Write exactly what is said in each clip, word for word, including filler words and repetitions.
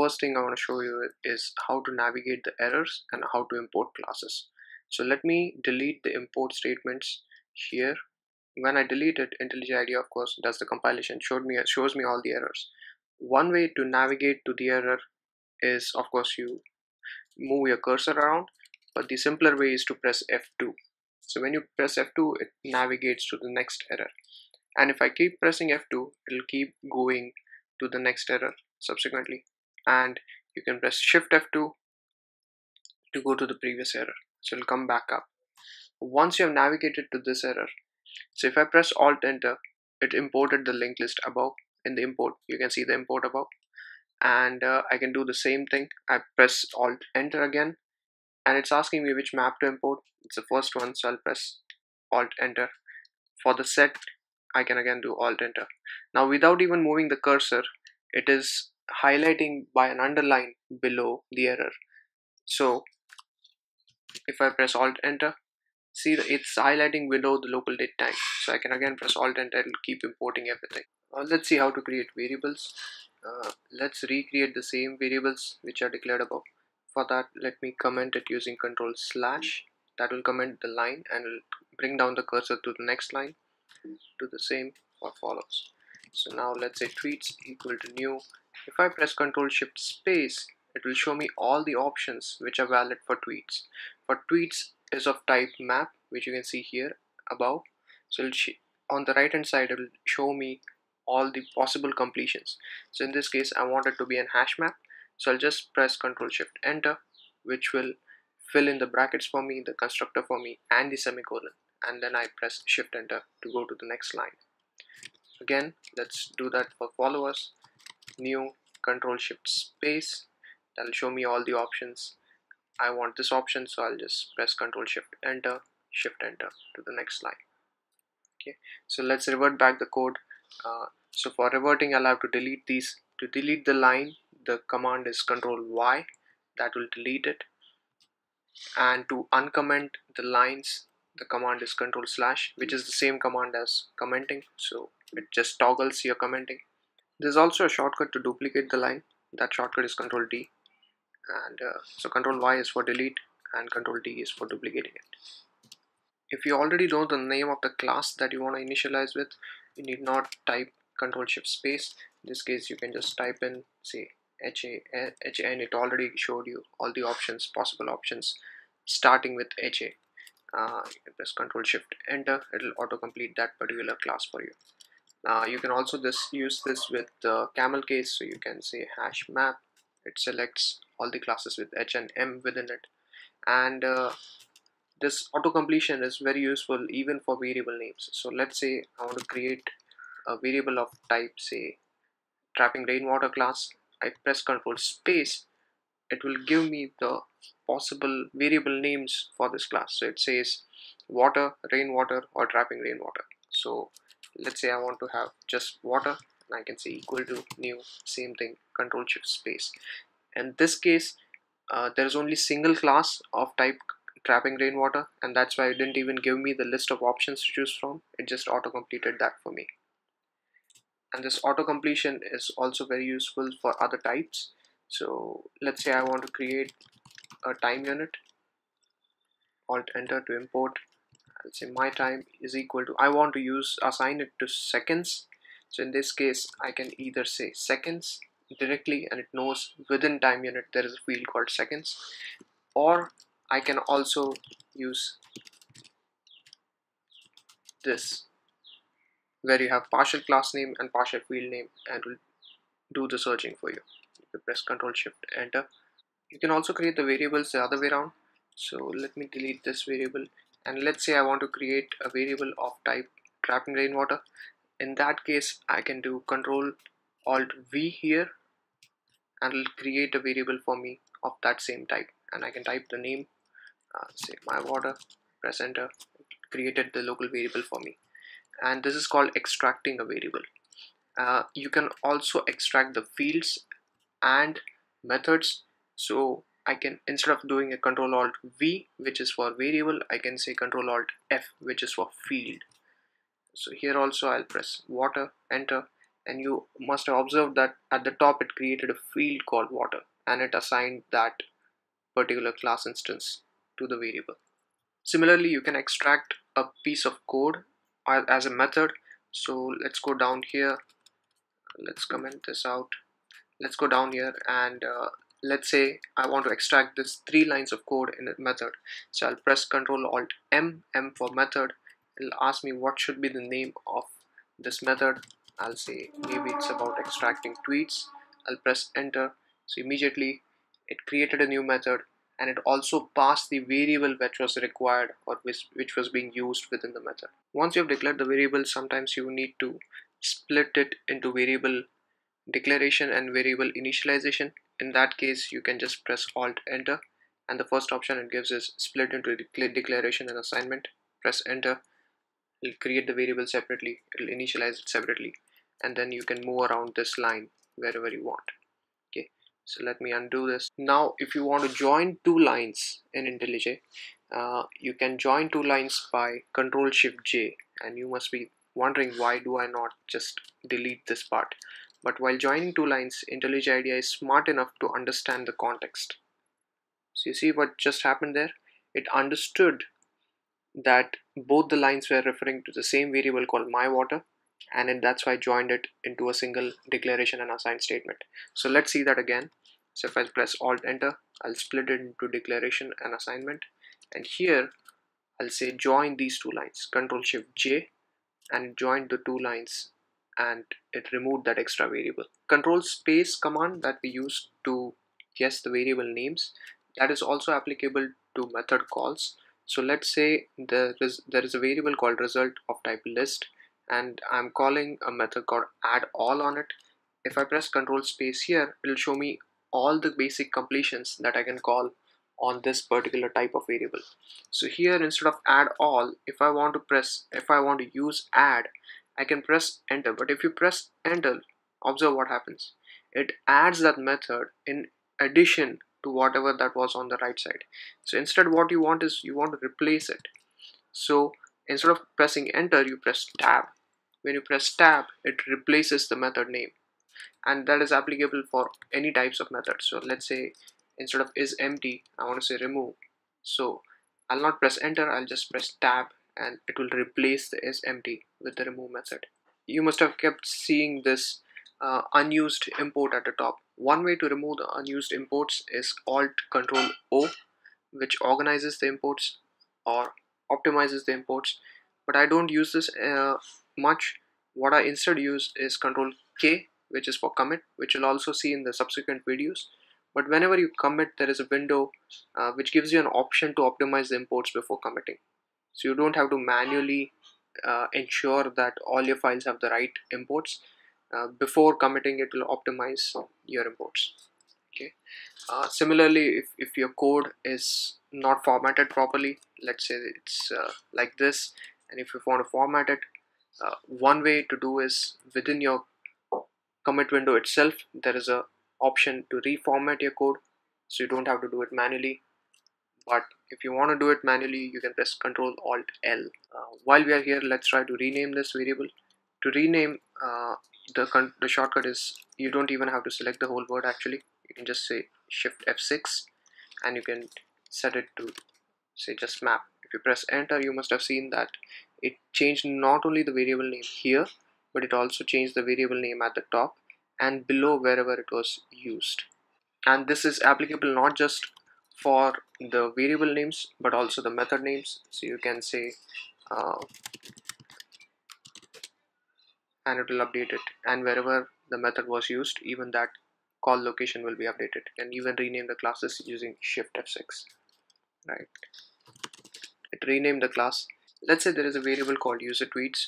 first thing I want to show you is how to navigate the errors and how to import classes. So let me delete the import statements here. When I delete it, IntelliJ IDEA of course does the compilation, showed me shows me all the errors. One way to navigate to the error is of course you move your cursor around, but the simpler way is to press F two. So when you press F two, it navigates to the next error, and if I keep pressing F two, it'll keep going to the next error subsequently, and you can press Shift F two to go to the previous error, so it'll come back up. Once you have navigated to this error, so if I press Alt Enter, it imported the linked list above. In the import, you can see the import above, and uh, I can do the same thing. I press Alt Enter again, and it's asking me which map to import. It's the first one, so I'll press Alt Enter. For the set, I can again do Alt Enter. Now, without even moving the cursor, it is highlighting by an underline below the error. So if I press Alt Enter, see, it's highlighting below the local date time, so I can again press Alt Enter. It'll keep importing everything. Uh, let's see how to create variables. Uh, let's recreate the same variables which are declared above. For that, let me comment it using Control slash. That will comment the line and will bring down the cursor to the next line. Do the same for follows. So now let's say tweets equal to new. If I press Control Shift Space, it will show me all the options which are valid for tweets. For tweets is of type map, which you can see here above. So it'll on the right hand side, it will show me all the possible completions. So in this case, I want it to be an hash map. So I'll just press Control Shift Enter, which will fill in the brackets for me, the constructor for me, and the semicolon. And then I press Shift Enter to go to the next line. Again, let's do that for followers. New, Control Shift Space. That'll show me all the options. I want this option, so I'll just press Control Shift Enter, Shift Enter to the next line. Okay, so let's revert back the code. Uh, so for reverting, I'll have to delete these. To delete the line, the command is Control Y. That will delete it. And to uncomment the lines, the command is Control slash, which is the same command as commenting. So it just toggles your commenting. There's also a shortcut to duplicate the line. That shortcut is Control D. And uh, so Control Y is for delete and Control D is for duplicating it. If you already know the name of the class that you want to initialize with, you need not type Control Shift Space. In this case, you can just type in, say, H A H A, and it already showed you all the options, possible options, starting with H A. Uh, you can press Control Shift Enter. It'll autocomplete that particular class for you. Now uh, you can also this use this with the camel case. So you can say hash map. It selects all the classes with H and M within it. And uh, this autocompletion is very useful even for variable names. So let's say I want to create a variable of type, say, TrappingRainwater class. I press Control Space. It will give me the possible variable names for this class. So it says water, rainwater, or trapping rainwater. So let's say I want to have just water, and I can say equal to new, same thing, Control Shift Space. In this case, uh, there is only single class of type trapping rainwater, and that's why it didn't even give me the list of options to choose from. It just auto completed that for me. And this auto completion is also very useful for other types. So let's say I want to create a time unit. Alt Enter to import. Let's say my time is equal to, I want to use assign it to seconds. So in this case, I can either say seconds directly, and it knows within time unit there is a field called seconds, or I can also use this where you have partial class name and partial field name, and will do the searching for you. You press Control Shift Enter. You can also create the variables the other way around. So let me delete this variable, and let's say I want to create a variable of type trapping rainwater. In that case, I can do Control Alt V here, and it'll create a variable for me of that same type. And I can type the name, uh, say my water, press Enter, it created the local variable for me. And this is called extracting a variable. Uh, you can also extract the fields and methods. So I can, instead of doing a Control Alt V, which is for variable, I can say Control Alt F, which is for field. So here also I'll press water, enter, and you must have observed that at the top it created a field called water, and it assigned that particular class instance to the variable. Similarly, you can extract a piece of code as a method. So let's go down here, let's comment this out, let's go down here and uh, let's say I want to extract this three lines of code in a method. So I'll press control alt M, M for method. It'll ask me what should be the name of this method. I'll say maybe it's about extracting tweets. I'll press enter. So immediately it created a new method, and it also passed the variable which was required or which, which was being used within the method. Once you have declared the variable, sometimes you need to split it into variable declaration and variable initialization. In that case, you can just press alt enter, and the first option it gives is split into declaration and assignment. Press enter, it'll create the variable separately, it'll initialize it separately, and then you can move around this line wherever you want. Okay, so let me undo this. Now if you want to join two lines in IntelliJ, uh, you can join two lines by control shift J, and you must be wondering why do I not just delete this part. But while joining two lines, IntelliJ IDEA is smart enough to understand the context. So you see what just happened there? It understood that both the lines were referring to the same variable called myWater, and it, that's why I joined it into a single declaration and assign statement. So let's see that again. So if I press alt enter, I'll split it into declaration and assignment, and here I'll say join these two lines, control shift J, and join the two lines, and it removed that extra variable. Control space command that we use to guess the variable names, that is also applicable to method calls. So let's say there is there is a variable called result of type list, and I'm calling a method called add all on it. If I press control space here, it'll show me all the basic completions that I can call on this particular type of variable. So here, instead of add all, if I want to press if I want to use add, I can press enter. But if you press enter, observe what happens. It adds that method in addition to whatever that was on the right side. So instead, what you want is you want to replace it. So instead of pressing enter, you press tab. When you press tab, it replaces the method name, and that is applicable for any types of methods. So let's say instead of is empty, I want to say remove. So I'll not press enter, I'll just press tab, and it will replace the is empty with the remove method. You must have kept seeing this uh, unused import at the top. One way to remove the unused imports is alt control O, which organizes the imports or optimizes the imports, but I don't use this uh, much. What I instead use is control K, which is for commit, which you'll also see in the subsequent videos. But whenever you commit, there is a window uh, which gives you an option to optimize the imports before committing. So you don't have to manually uh, ensure that all your files have the right imports. Uh, before committing, it will optimize your imports. Okay. Uh, similarly, if, if your code is not formatted properly, let's say it's uh, like this, and if you want to format it, uh, one way to do is within your commit window itself, there is a option to reformat your code, so you don't have to do it manually. But if you want to do it manually, you can press control alt L. Uh, while we are here, let's try to rename this variable. To rename, uh, the, con the shortcut is, you don't even have to select the whole word actually. You can just say shift F six, and you can set it to say just map. If you press enter, you must have seen that it changed not only the variable name here, but it also changed the variable name at the top and below wherever it was used. And this is applicable not just for the variable names but also the method names. So you can say uh, and it will update it, and wherever the method was used, even that call location will be updated. You can even rename the classes using shift F six, right? It renamed the class. Let's say there is a variable called user tweets,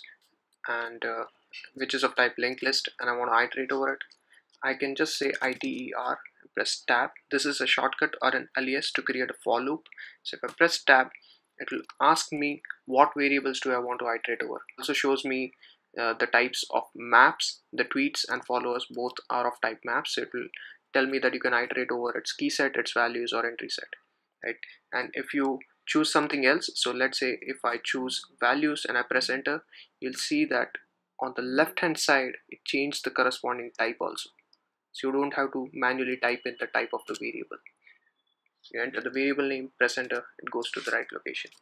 and uh, which is of type LinkedList, and I want to iterate over it. I can just say I T E R, press tab. This is a shortcut or an alias to create a for loop. So if I press tab, it will ask me what variables do I want to iterate over. It also shows me uh, the types of maps. The tweets and followers both are of type maps. So it will tell me that you can iterate over its key set, its values, or entry set, right? And if you choose something else, so let's say if I choose values and I press enter, you'll see that on the left hand side, it changed the corresponding type also. So you don't have to manually type in the type of the variable. You enter the variable name, press enter, it goes to the right location.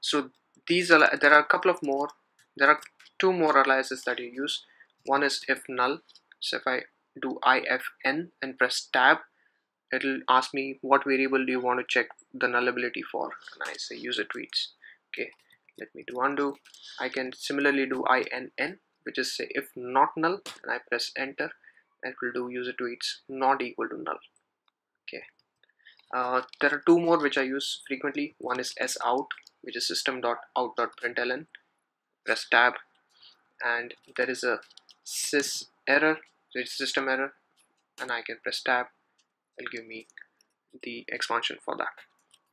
So these are, there are a couple of more, there are two more aliases that you use. One is if null. So if I do I F N and press tab, it'll ask me what variable do you want to check the nullability for, and I say user tweets. Okay, let me do undo. I can similarly do I N N, which is say if not null, and I press enter, and it will do user tweets not equal to null. Okay, uh, there are two more which I use frequently. One is sout, which is system dot out dot println, press tab, and there is a sys error, so it's system error, and I can press tab, it'll give me the expansion for that.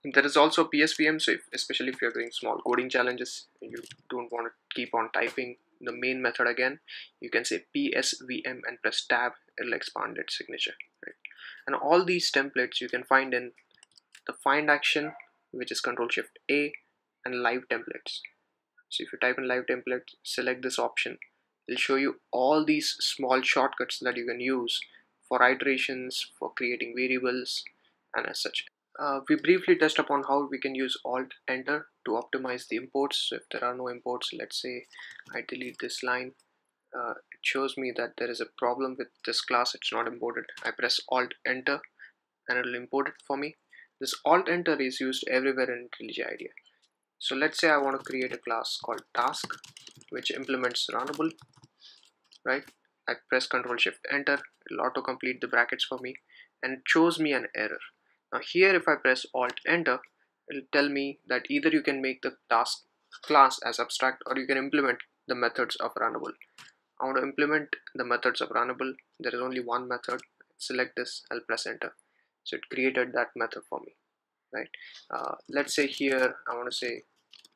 And there is also P S V M, so if, especially if you're doing small coding challenges and you don't want to keep on typing the main method again, you can say P S V M and press tab, it'll expand its signature, right? And all these templates you can find in the find action, which is control shift A, and live templates. So if you type in live templates, select this option, it'll show you all these small shortcuts that you can use for iterations, for creating variables, and as such. Uh, we briefly touched upon how we can use alt enter to optimize the imports. So if there are no imports, let's say I delete this line, uh, it shows me that there is a problem with this class, it's not imported. I press alt enter and it will import it for me. This alt enter is used everywhere in IntelliJ IDEA. So let's say I want to create a class called task, which implements runnable, right? I press control shift enter, it'll auto complete the brackets for me and shows me an error. Now here if I press alt enter, it'll tell me that either you can make the task class as abstract or you can implement the methods of runnable. I want to implement the methods of runnable. There is only one method. Select this, I'll press enter. So it created that method for me, right? Uh, let's say here I want to say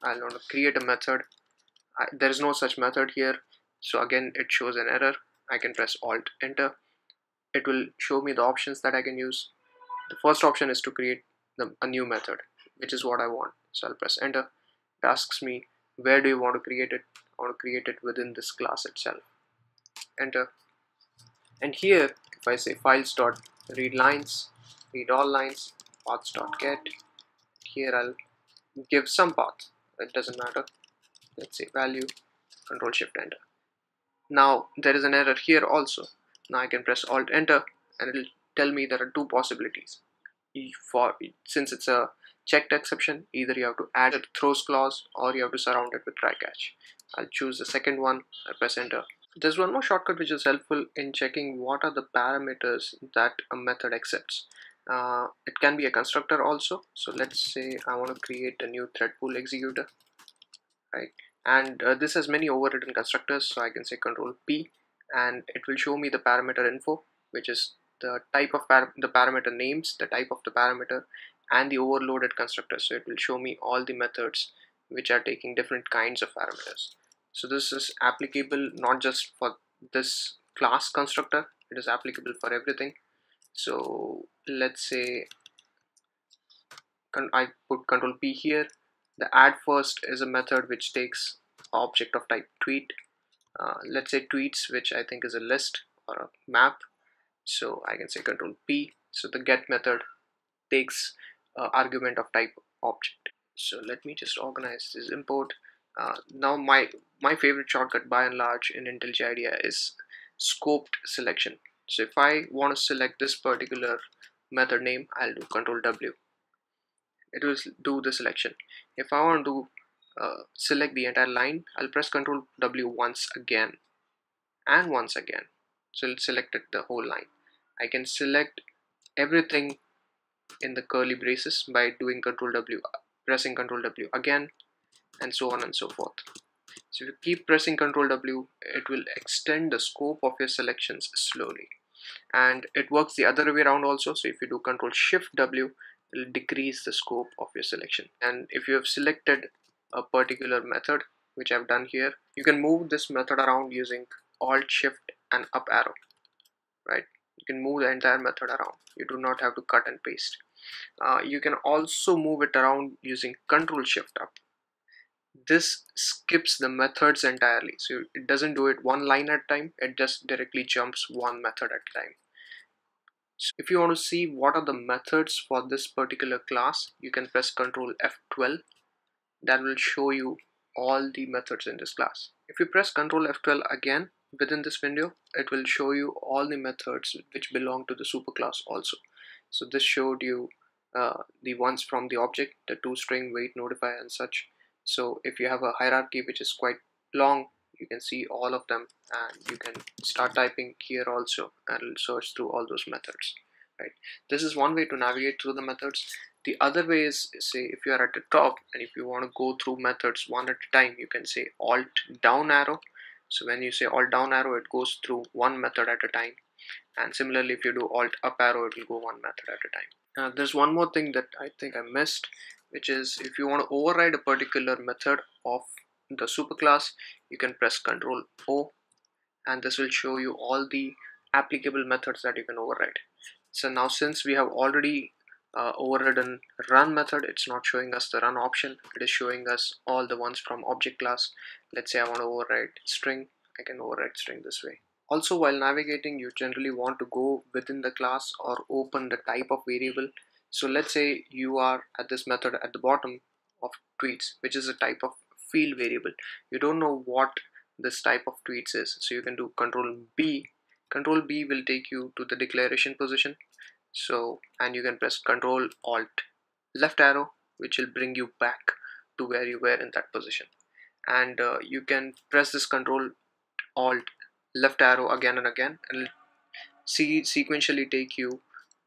I want to create a method. I, there is no such method here. So again it shows an error. I can press alt enter. It will show me the options that I can use. The first option is to create the, a new method, which is what I want. So I'll press enter. It asks me, where do you want to create it? I want to create it within this class itself. Enter. And here, if I say files dot read lines, read all lines, paths dot get, here I'll give some path. It doesn't matter. Let's say value, control shift enter. Now there is an error here also. Now I can press alt enter and it'll tell me there are two possibilities. For since it's a checked exception, either you have to add a throws clause or you have to surround it with try catch. I'll choose the second one. I press enter. There's one more shortcut which is helpful in checking what are the parameters that a method accepts. Uh, it can be a constructor also. So let's say I want to create a new thread pool executor, right? And uh, this has many overridden constructors. So I can say control P and it will show me the parameter info, which is the type of par the parameter names, the type of the parameter, and the overloaded constructor. So it will show me all the methods which are taking different kinds of parameters. So this is applicable not just for this class constructor, it is applicable for everything. So let's say I put control P here. The add first is a method which takes object of type tweet. Uh, let's say tweets, which I think is a list or a map. So I can say control P. So the get method takes uh, argument of type object. So let me just organize this import. Uh, now my my favorite shortcut by and large in IntelliJ IDEA is scoped selection. So if I want to select this particular method name, I'll do control W. It will do the selection. If I want to uh, select the entire line, I'll press control W once again and once again. So it selected the whole line. I can select everything in the curly braces by doing control W, pressing control W again, and so on and so forth. So if you keep pressing control W, it will extend the scope of your selections slowly. And it works the other way around also. So if you do control shift W, it will decrease the scope of your selection. And if you have selected a particular method, which I've done here, you can move this method around using alt shift and up arrow, right? You can move the entire method around. You do not have to cut and paste. Uh, you can also move it around using control shift up. this skips the methods entirely. So it doesn't do it one line at a time, it just directly jumps one method at a time. So if you want to see what are the methods for this particular class, you can press control F twelve. That will show you all the methods in this class. If you press control F twelve again within this window, it will show you all the methods which belong to the superclass also. So this showed you uh, the ones from the object, the toString, wait, notify and such. So if you have a hierarchy which is quite long, you can see all of them and you can start typing here also and search through all those methods, right? This is one way to navigate through the methods. The other way is, say if you are at the top and if you want to go through methods one at a time, you can say alt down arrow. So when you say alt down arrow, it goes through one method at a time, and similarly if you do alt up arrow, it will go one method at a time. Now there's one more thing that I think I missed, which is if you want to override a particular method of the superclass, you can press control O, and this will show you all the applicable methods that you can override. So now since we have already uh, overridden run method, it's not showing us the run option, it is showing us all the ones from object class. Let's say I want to override string, I can override string this way. Also, while navigating, you generally want to go within the class or open the type of variable. So let's say you are at this method at the bottom of tweets, which is a type of field variable. You don't know what this type of tweets is, so you can do control B. Control B will take you to the declaration position. So, and you can press control alt left arrow, which will bring you back to where you were in that position. And uh, you can press this control alt left arrow again and again, and it'll see sequentially take you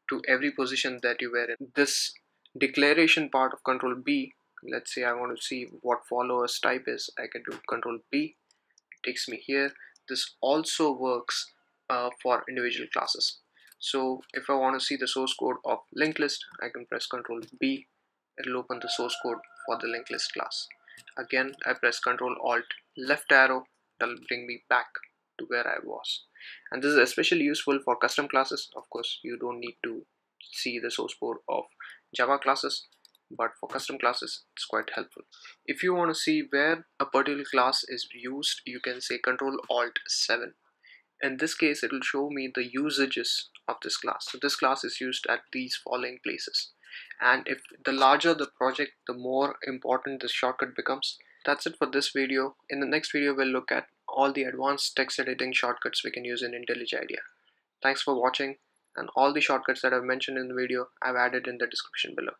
to every position that you were in. This declaration part of control B, let's say I want to see what followers type is, I can do control B, it takes me here. This also works uh, for individual classes. So if I want to see the source code of LinkedList, I can press control B, it will open the source code for the LinkedList class. Again, I press control alt left arrow, that will bring me back to where I was. And this is especially useful for custom classes. Of course, you don't need to see the source code of Java classes, but for custom classes it's quite helpful. If you want to see where a particular class is used, you can say control alt seven. In this case, it will show me the usages of this class. So this class is used at these following places, and if the larger the project, the more important this shortcut becomes. That's it for this video. In the next video, we'll look at all the advanced text editing shortcuts we can use in IntelliJ IDEA. Thanks for watching, and all the shortcuts that I've mentioned in the video I've added in the description below.